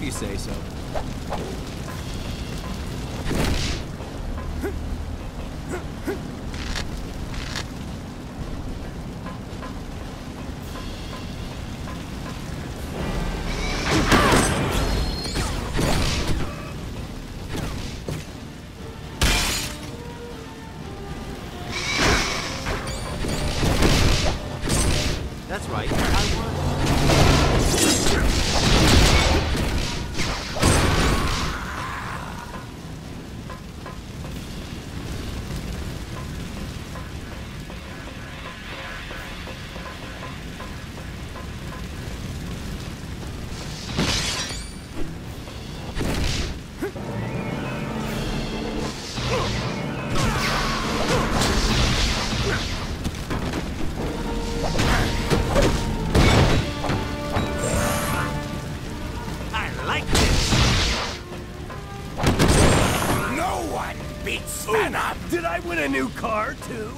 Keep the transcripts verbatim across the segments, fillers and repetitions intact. If you say so. That's right. Did I win a new car, too?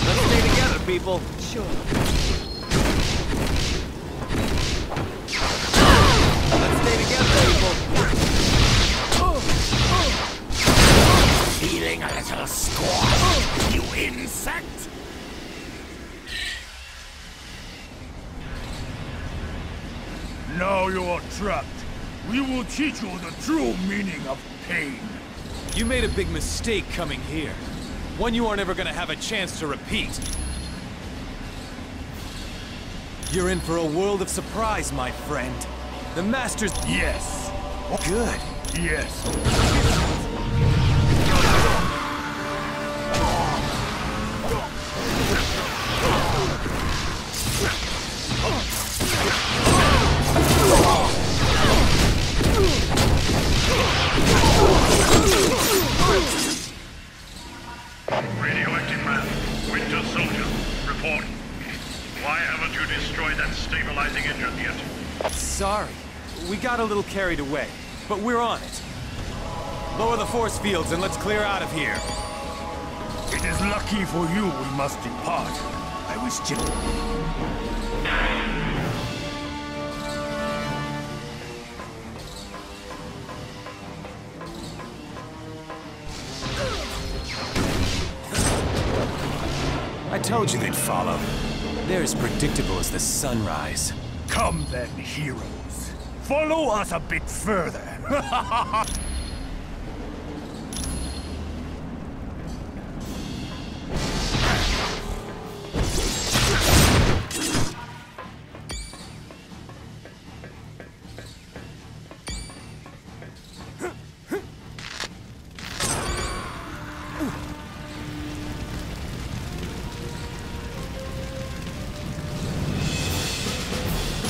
Let's stay together, people. Sure. Squash, you insect! Now you are trapped. We will teach you the true meaning of pain. You made a big mistake coming here. One you are never gonna have a chance to repeat. You're in for a world of surprise, my friend. The Master's... Yes. Good. Yes. Radioactive man, Winter Soldier, report. Why haven't you destroyed that stabilizing engine yet? Sorry, we got a little carried away, but we're on it. Lower the force fields and let's clear out of here. It is lucky for you we must depart. I wish to... I told you they'd follow. They're as predictable as the sunrise. Come then, heroes. Follow us a bit further.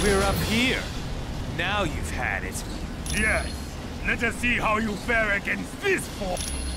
We're up here. Now you've had it. Yes. Let us see how you fare against this force.